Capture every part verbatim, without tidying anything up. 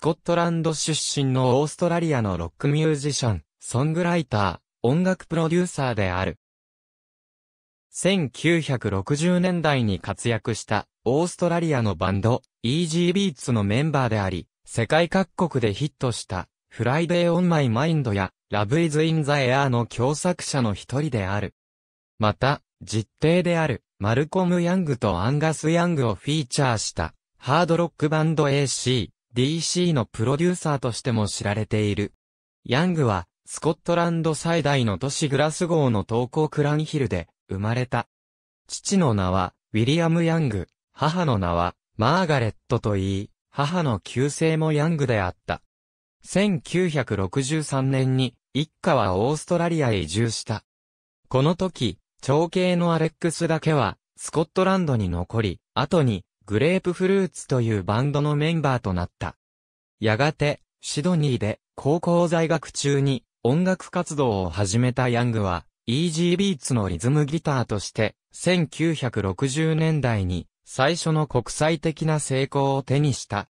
スコットランド出身のオーストラリアのロックミュージシャン、ソングライター、音楽プロデューサーである。せんきゅうひゃくろくじゅうねんだいに活躍したオーストラリアのバンド、Easy Beatsのメンバーであり、世界各国でヒットしたFriday on My MindやLove is in the Airの共作者の一人である。また、実弟であるマルコム・ヤングとアンガス・ヤングをフィーチャーしたハードロックバンド エーシー・ディーシー のプロデューサーとしても知られている。ヤングはスコットランド最大の都市グラスゴーの東郊クランヒルで生まれた。父の名はウィリアム・ヤング、母の名はマーガレットといい、母の旧姓もヤングであった。せんきゅうひゃくろくじゅうさんねんに一家はオーストラリアへ移住した。この時、長兄のアレックスだけはスコットランドに残り、後にグレープフルーツというバンドのメンバーとなった。やがてシドニーで高校在学中に音楽活動を始めたヤングはEasy Beatsのリズムギターとしてせんきゅうひゃくろくじゅうねんだいに最初の国際的な成功を手にした。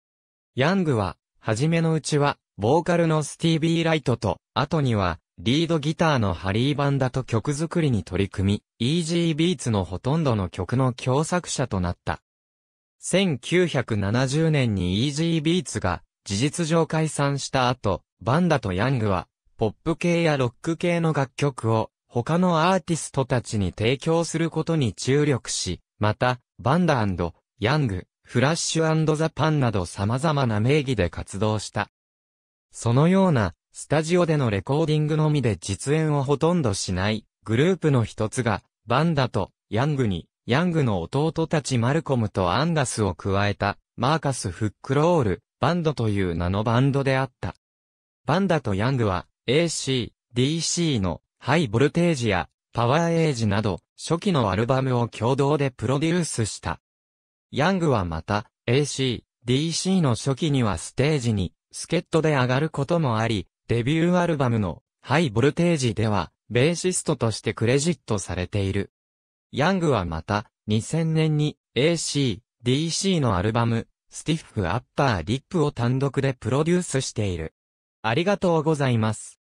ヤングは初めのうちはボーカルのスティービー・ライトと後にはリードギターのハリー・バンダと曲作りに取り組み、Easy Beatsのほとんどの曲の共作者となった。せんきゅうひゃくななじゅうねんに Easy Beats が事実上解散した後、バンダとヤングはポップ系やロック系の楽曲を他のアーティストたちに提供することに注力し、また、バンダ&ヤング、フラッシュ&ザパンなど様々な名義で活動した。そのような、スタジオでのレコーディングのみで実演をほとんどしないグループの一つがバンダとヤングにヤングの弟たちマルコムとアンガスを加えたマーカス・フックロール・バンドという名のバンドであった。バンダとヤングは エーシー・ディーシー のハイボルテージやパワーエイジなど初期のアルバムを共同でプロデュースした。ヤングはまた エーシー・ディーシー の初期にはステージに助っ人で上がることもあり、デビューアルバムのハイボルテージではベーシストとしてクレジットされている。ヤングはまたにせんねんに エーシー・ディーシー のアルバム Stiff Upper Lip を単独でプロデュースしている。ありがとうございます。